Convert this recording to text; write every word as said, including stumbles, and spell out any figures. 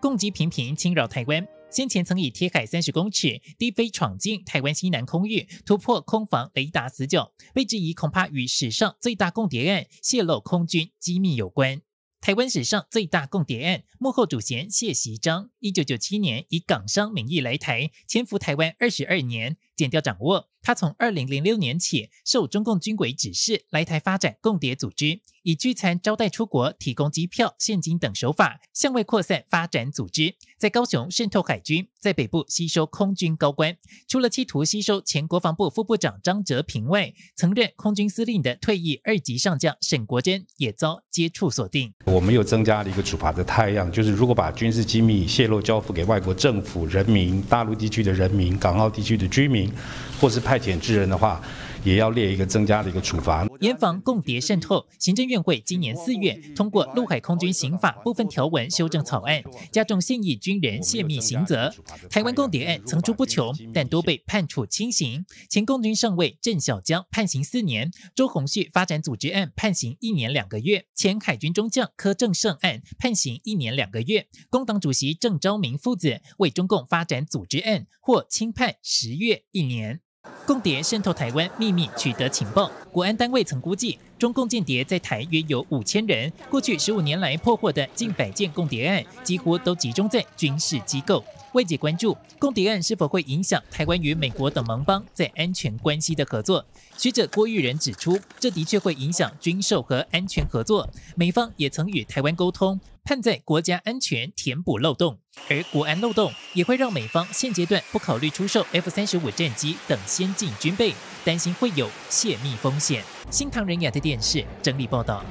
攻击频频侵扰台湾。先前曾以贴海三十公尺低飞闯进台湾西南空域，突破空防雷达死角，被质疑恐怕与史上最大共谍案泄露空军机密有关。 台湾史上最大共谍案幕后主嫌谢锡章， 一九九七年以港商名义来台，潜伏台湾二十二年，检调掌握。他从二零零六年起，受中共军委指示来台发展共谍组织，以聚餐、招待出国、提供机票、现金等手法，向外扩散发展组织。在高雄渗透海军，在北部吸收空军高官。除了企图吸收前国防部副部长张哲平外，曾任空军司令的退役二级上将沈国禎也遭接触锁定。 我们又增加了一个处罚的太阳，就是如果把军事机密泄露交付给外国政府、人民、大陆地区的人民、港澳地区的居民，或是派遣之人的话，也要列一个增加的一个处罚。严防共谍渗透，行政院会今年四月通过《陆海空军刑法》部分条文修正草案，加重现役军人泄密刑责。台湾共谍案层出不穷，但多被判处轻刑。前共军上尉郑小江判刑四年，周鸿旭发展组织案判刑一年两个月，前海军中将 柯正胜案判刑一年两个月，工党主席郑昭明父子为中共发展组织案或轻判十月一年。共谍渗透台湾，秘密取得情报。国安单位曾估计，中共间谍在台约有五千人。过去十五年来破获的近百件共谍案，几乎都集中在军事机构。外界关注，共谍案是否会影响台湾与美国等盟邦在安全关系的合作？ 学者郭玉仁指出，这的确会影响军售和安全合作。美方也曾与台湾沟通，盼在国家安全填补漏洞，而国安漏洞也会让美方现阶段不考虑出售 F 三十五战机等先进军备，担心会有泄密风险。新唐人亚太电视整理报道。